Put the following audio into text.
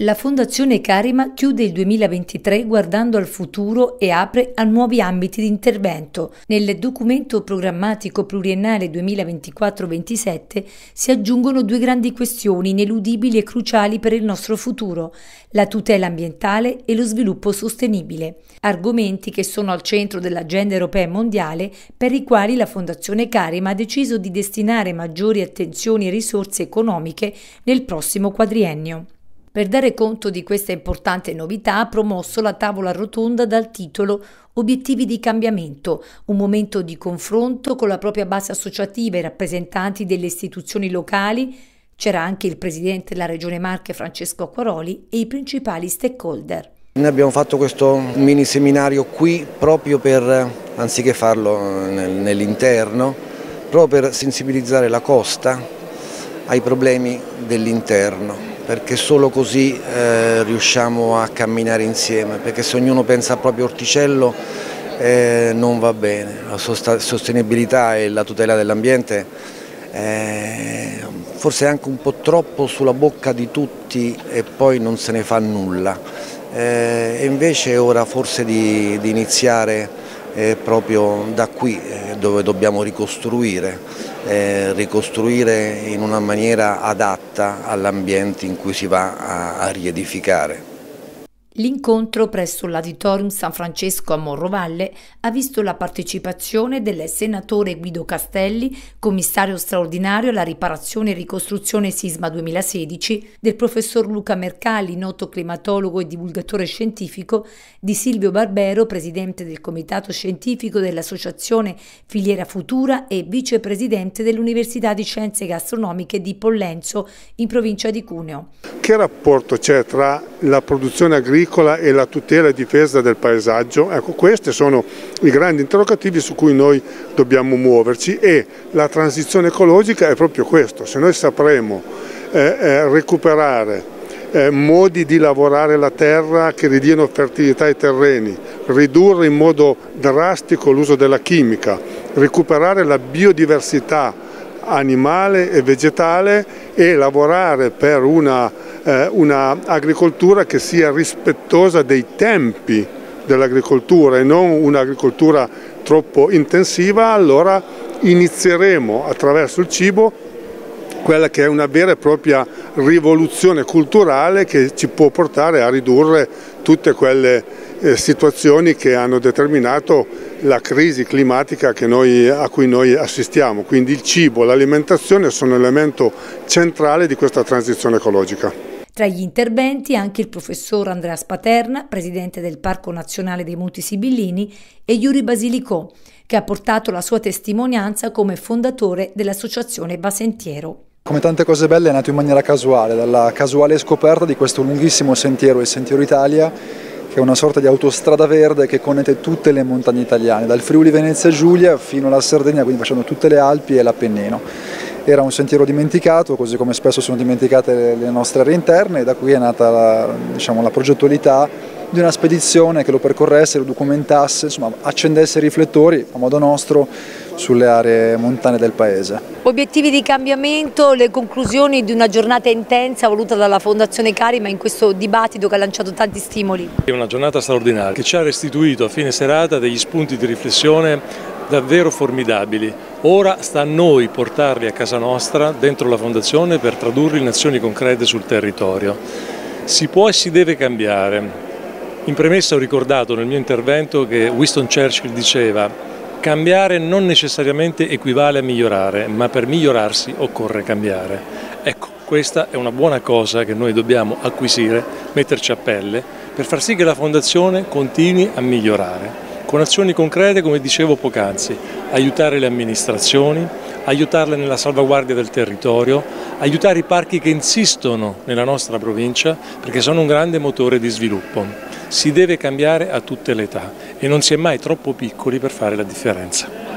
La Fondazione Carima chiude il 2023 guardando al futuro e apre a nuovi ambiti di intervento. Nel documento programmatico pluriennale 2024-27 si aggiungono due grandi questioni ineludibili e cruciali per il nostro futuro, la tutela ambientale e lo sviluppo sostenibile, argomenti che sono al centro dell'agenda europea e mondiale per i quali la Fondazione Carima ha deciso di destinare maggiori attenzioni e risorse economiche nel prossimo quadriennio. Per dare conto di questa importante novità ha promosso la tavola rotonda dal titolo Obiettivi di cambiamento, un momento di confronto con la propria base associativa e rappresentanti delle istituzioni locali. C'era anche il presidente della Regione Marche Francesco Acquaroli e i principali stakeholder. Noi abbiamo fatto questo mini seminario qui proprio per, anziché farlo nell'interno, proprio per sensibilizzare la costa ai problemi dell'interno. Perché solo così riusciamo a camminare insieme, perché se ognuno pensa al proprio orticello non va bene. La sostenibilità e la tutela dell'ambiente forse è anche un po' troppo sulla bocca di tutti e poi non se ne fa nulla. E invece è ora forse di iniziare proprio da qui, dove dobbiamo ricostruire in una maniera adatta all'ambiente in cui si va a riedificare. L'incontro presso l'Auditorium San Francesco a Morrovalle ha visto la partecipazione del senatore Guido Castelli, commissario straordinario alla riparazione e ricostruzione sisma 2016, del professor Luca Mercalli, noto climatologo e divulgatore scientifico, di Silvio Barbero, presidente del comitato scientifico dell'associazione Filiera Futura e vicepresidente dell'Università di Scienze Gastronomiche di Pollenzo, in provincia di Cuneo. Che rapporto c'è tra la produzione agricola e la tutela e difesa del paesaggio? Ecco, questi sono i grandi interrogativi su cui noi dobbiamo muoverci, e la transizione ecologica è proprio questo. Se noi sapremo recuperare modi di lavorare la terra che ridiano fertilità ai terreni, ridurre in modo drastico l'uso della chimica, recuperare la biodiversità animale e vegetale e lavorare per una agricoltura che sia rispettosa dei tempi dell'agricoltura e non un'agricoltura troppo intensiva, allora inizieremo attraverso il cibo quella che è una vera e propria rivoluzione culturale che ci può portare a ridurre tutte quelle situazioni che hanno determinato la crisi climatica a cui noi assistiamo. Quindi il cibo e l'alimentazione sono un elemento centrale di questa transizione ecologica. Tra gli interventi anche il professor Andrea Spaterna, presidente del Parco Nazionale dei Monti Sibillini, e Yuri Basilicò, che ha portato la sua testimonianza come fondatore dell'associazione Basentiero. Come tante cose belle è nato in maniera casuale, dalla casuale scoperta di questo lunghissimo sentiero, il Sentiero Italia, che è una sorta di autostrada verde che connette tutte le montagne italiane, dal Friuli Venezia Giulia fino alla Sardegna, quindi facendo tutte le Alpi e l'Appennino. Era un sentiero dimenticato, così come spesso sono dimenticate le nostre aree interne, e da qui è nata la progettualità di una spedizione che lo percorresse, lo documentasse, insomma accendesse i riflettori a modo nostro sulle aree montane del paese. Obiettivi di cambiamento, le conclusioni di una giornata intensa voluta dalla Fondazione Carima in questo dibattito che ha lanciato tanti stimoli. È una giornata straordinaria che ci ha restituito a fine serata degli spunti di riflessione davvero formidabili. Ora sta a noi portarli a casa nostra, dentro la Fondazione, per tradurli in azioni concrete sul territorio. Si può e si deve cambiare. In premessa ho ricordato nel mio intervento che Winston Churchill diceva: cambiare non necessariamente equivale a migliorare, ma per migliorarsi occorre cambiare. Ecco, questa è una buona cosa che noi dobbiamo acquisire, metterci a pelle, per far sì che la Fondazione continui a migliorare. Con azioni concrete, come dicevo poc'anzi, aiutare le amministrazioni, aiutarle nella salvaguardia del territorio, aiutare i parchi che insistono nella nostra provincia perché sono un grande motore di sviluppo. Si deve cambiare a tutte le età e non si è mai troppo piccoli per fare la differenza.